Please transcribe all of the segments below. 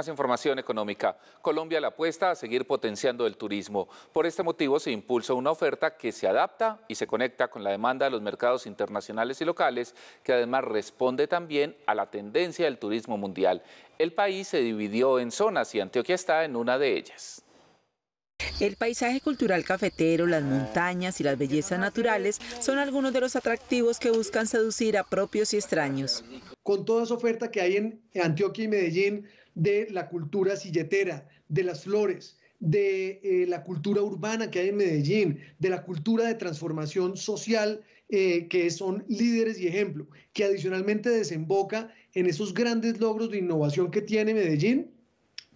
Más información económica. Colombia le apuesta a seguir potenciando el turismo. Por este motivo se impulsa una oferta que se adapta y se conecta con la demanda de los mercados internacionales y locales, que además responde también a la tendencia del turismo mundial. El país se dividió en zonas y Antioquia está en una de ellas. El paisaje cultural cafetero, las montañas y las bellezas naturales son algunos de los atractivos que buscan seducir a propios y extraños. Con toda esa oferta que hay en Antioquia y Medellín de la cultura silletera, de las flores, de la cultura urbana que hay en Medellín, de la cultura de transformación social que son líderes y ejemplo, que adicionalmente desemboca en esos grandes logros de innovación que tiene Medellín,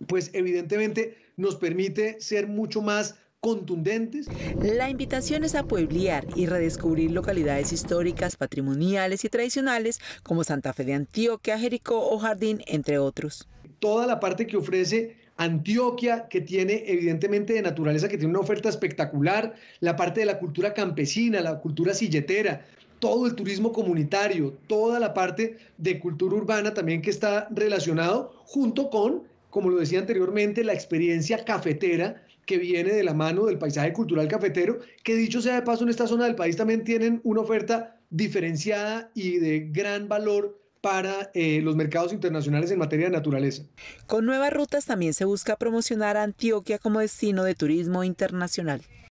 pues evidentemente nos permite ser mucho más contundentes. La invitación es a pueblear y redescubrir localidades históricas, patrimoniales y tradicionales como Santa Fe de Antioquia, Jericó o Jardín, entre otros. Toda la parte que ofrece Antioquia, que tiene evidentemente de naturaleza, que tiene una oferta espectacular, la parte de la cultura campesina, la cultura silletera, todo el turismo comunitario, toda la parte de cultura urbana también que está relacionado junto con, como lo decía anteriormente, la experiencia cafetera que viene de la mano del paisaje cultural cafetero, que dicho sea de paso, en esta zona del país también tienen una oferta diferenciada y de gran valor para los mercados internacionales en materia de naturaleza. Con nuevas rutas también se busca promocionar a Antioquia como destino de turismo internacional.